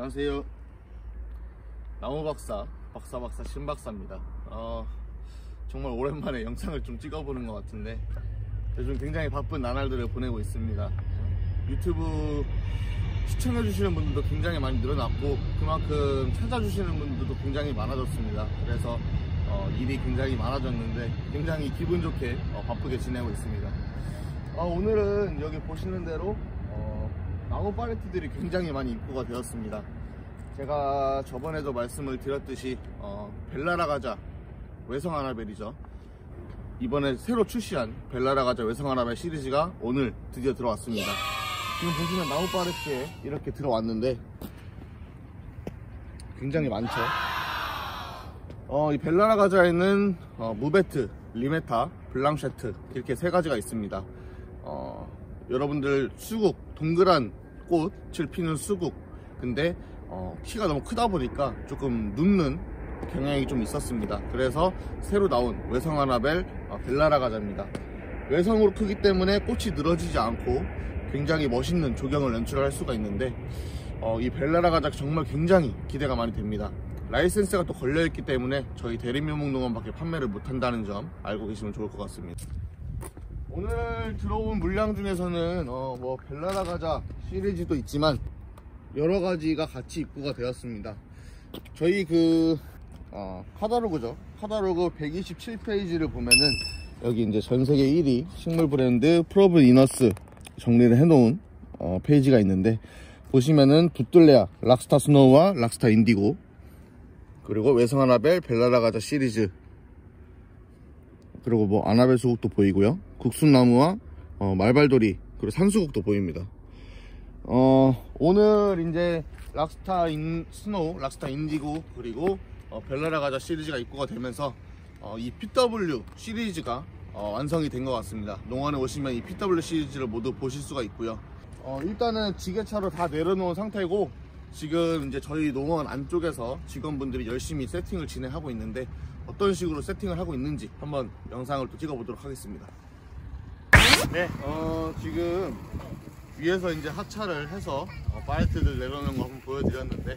안녕하세요. 나무박사, 박사박사 신박사입니다. 정말 오랜만에 영상을 좀 찍어보는 것 같은데 요즘 굉장히 바쁜 나날들을 보내고 있습니다. 유튜브 시청해주시는 분들도 굉장히 많이 늘어났고 그만큼 찾아주시는 분들도 굉장히 많아졌습니다. 그래서 일이 굉장히 많아졌는데 굉장히 기분 좋게 바쁘게 지내고 있습니다. 오늘은 여기 보시는 대로 나무 팔레트들이 굉장히 많이 입고가 되었습니다. 제가 저번에도 말씀을 드렸듯이 벨라라가자 외성 아나벨이죠. 이번에 새로 출시한 벨라라가자 외성 아나벨 시리즈가 오늘 드디어 들어왔습니다. 지금 보시면 나무 팔레트에 이렇게 들어왔는데 굉장히 많죠. 이 벨라라가자에는 무베트, 리메타, 블랑셰트 이렇게 세 가지가 있습니다. 여러분들 수국, 동그란 꽃을 피는 수국, 근데 키가 너무 크다 보니까 조금 눕는 경향이 좀 있었습니다. 그래서 새로 나온 외성 아나벨 벨라라가자입니다. 외성으로 크기 때문에 꽃이 늘어지지 않고 굉장히 멋있는 조경을 연출할 수가 있는데 이 벨라라가자 정말 굉장히 기대가 많이 됩니다. 라이센스가 또 걸려있기 때문에 저희 대림묘목농원밖에 판매를 못한다는 점 알고 계시면 좋을 것 같습니다. 오늘 들어온 물량 중에서는 벨라라가자 시리즈도 있지만 여러가지가 같이 입고가 되었습니다. 저희 카다로그죠. 카다로그 127페이지를 보면은 여기 이제 전세계 1위 식물 브랜드 프로브 이너스 정리를 해놓은 페이지가 있는데 보시면은 붓돌레아, 락스타 스노우와 락스타 인디고, 그리고 외성 아나벨, 벨라라가자 시리즈, 그리고 아나벨 수국도 보이고요, 국순나무와 말발돌이, 그리고 산수국도 보입니다. 오늘 이제 락스타 스노우, 락스타 인디고, 그리고 벨라라가자 시리즈가 입고가 되면서 이 PW 시리즈가 완성이 된 것 같습니다. 농원에 오시면 이 PW 시리즈를 모두 보실 수가 있고요. 일단은 지게차로 다 내려놓은 상태고 지금 이제 저희 농원 안쪽에서 직원분들이 열심히 세팅을 진행하고 있는데 어떤 식으로 세팅을 하고 있는지 한번 영상을 또 찍어보도록 하겠습니다. 네, 지금 위에서 이제 하차를 해서 팔레트를 내려놓은 거 한번 보여드렸는데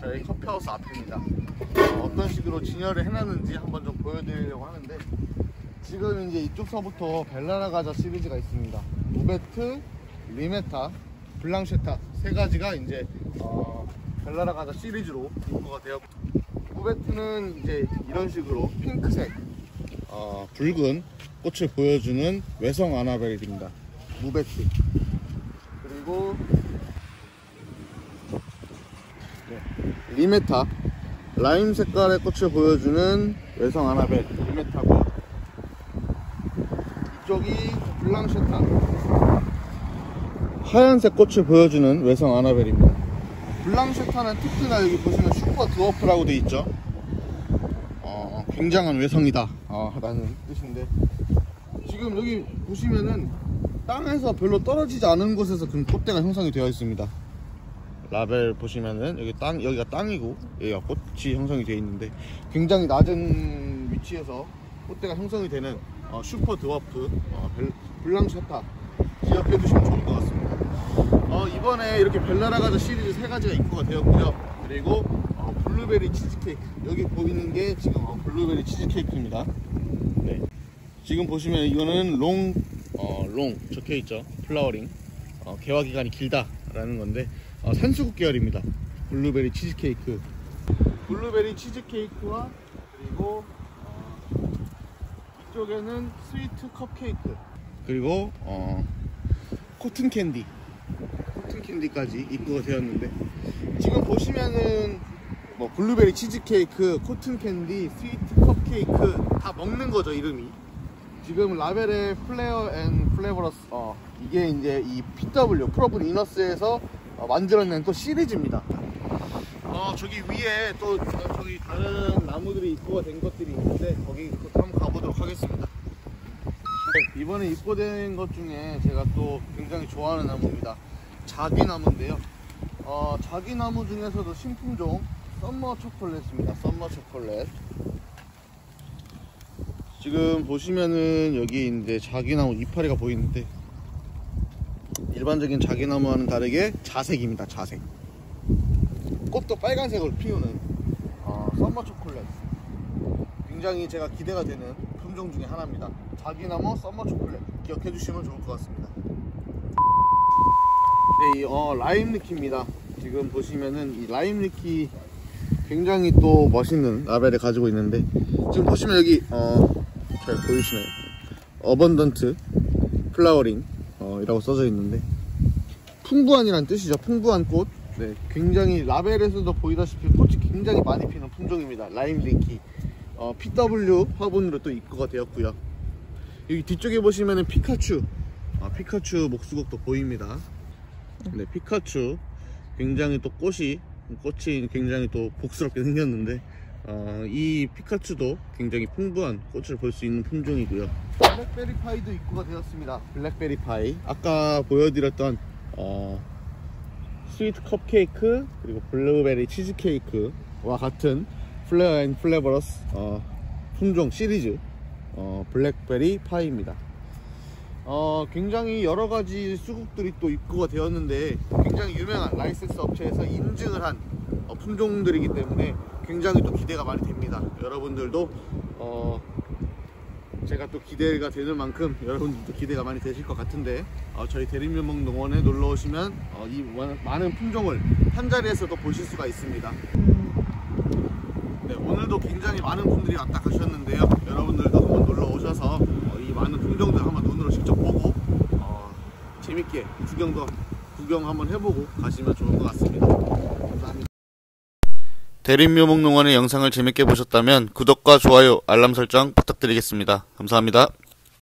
저희 커피하우스 앞입니다. 어떤 식으로 진열을 해놨는지 한번 좀 보여드리려고 하는데 지금 이제 이쪽서부터 벨라라가자 시리즈가 있습니다. 무베트, 리메타, 블랑셰타 세 가지가 이제 벨라라가자 시리즈로 입고가 되었고, 무베트는 이제 이런 식으로 핑크색 붉은 꽃을 보여주는 외성 아나벨입니다. 무베트. 그리고 리메타, 라임 색깔의 꽃을 보여주는 외성 아나벨 리메타고, 이쪽이 블랑셰타, 하얀색 꽃을 보여주는 외성 아나벨입니다. 블랑셰타는 특히나 여기 보시면 슈퍼드워프라고 되어 있죠. 굉장한 외성이다 라는 뜻인데 지금 여기 보시면은 땅에서 별로 떨어지지 않은 곳에서 그런 꽃대가 형성이 되어 있습니다. 라벨 보시면은 여기가 땅이고 여기가 꽃이 형성이 되어 있는데 굉장히 낮은 위치에서 꽃대가 형성이 되는 슈퍼드워프 블랑셰타 기억해 두시면 좋을 것 같습니다. 이번에 이렇게 벨라라가자 시리즈 세 가지가 입고가 되었고요. 그리고 블루베리 치즈케이크, 여기 보이는 게 지금 블루베리 치즈케이크입니다. 네, 지금 보시면 이거는 롱 적혀 있죠. 플라워링, 개화 기간이 길다라는 건데 산수국 계열입니다. 블루베리 치즈케이크, 블루베리 치즈케이크와 그리고 이쪽에는 스위트 컵케이크, 그리고 코튼 캔디. 코튼 캔디까지 입고가 되었는데 지금 보시면은 블루베리 치즈케이크, 코튼 캔디, 스위트 컵케이크 다 먹는 거죠, 이름이. 지금 라벨에 플레어 앤 플래버러스, 이게 이제 이 PW 프로브 이너스에서 만들어낸 또 시리즈입니다. 저기 위에 또 저기 다른 나무들이 입고가 된 것들이 있는데 거기 한번 가보도록 하겠습니다. 이번에 입고된 것 중에 제가 또 굉장히 좋아하는 나무입니다. 자귀나무인데요. 자귀나무 중에서도 신품종 썸머 초콜렛입니다. 썸머 초콜렛. 지금 보시면은 여기 이제 자귀나무 이파리가 보이는데 일반적인 자귀나무와는 다르게 자색입니다. 자색. 꽃도 빨간색으로 피우는 썸머 초콜렛. 굉장히 제가 기대가 되는 품종 중에 하나입니다. 자귀나무 썸머 초콜렛 기억해 주시면 좋을 것 같습니다. 네, 이 라임 리키입니다. 지금 보시면은 이 라임 리키 굉장히 또 멋있는 라벨을 가지고 있는데, 지금 보시면 여기 잘 보이시나요? 어번던트 플라워링 이라고 써져 있는데, 풍부한이란 뜻이죠. 풍부한 꽃. 네, 굉장히 라벨에서도 보이다시피 꽃이 굉장히 많이 피는 품종입니다. 라임 리키. PW 화분으로 또 입고가 되었고요. 여기 뒤쪽에 보시면은 피카츄, 피카츄 목수국도 보입니다. 네, 피카츄 굉장히 또 꽃이 굉장히 또 복스럽게 생겼는데, 이 피카츄도 굉장히 풍부한 꽃을 볼 수 있는 품종이고요. 블랙베리 파이도 입고가 되었습니다. 블랙베리 파이, 아까 보여드렸던 스위트 컵케이크 그리고 블루베리 치즈케이크와 같은 플레어 앤 플래버러스 품종 시리즈 블랙베리 파이입니다. 굉장히 여러가지 수국들이 또 입고가 되었는데, 굉장히 유명한 라이센스 업체에서 인증을 한 품종들이기 때문에 굉장히 또 기대가 많이 됩니다. 여러분들도 제가 또 기대가 되는 만큼 여러분들도 기대가 많이 되실 것 같은데, 저희 대림묘목 농원에 놀러오시면 이 많은 품종을 한자리에서도 보실 수가 있습니다. 네, 오늘도 굉장히 많은 분들이 왔다 가셨는데요, 여러분들도 한번 놀러오셔서 이 많은 품종들 한번 눈으로 직접 보고 재밌게 구경 한번 해보고 가시면 좋을 것 같습니다. 감사합니다. 대림묘목농원의 영상을 재밌게 보셨다면 구독과 좋아요, 알람 설정 부탁드리겠습니다. 감사합니다.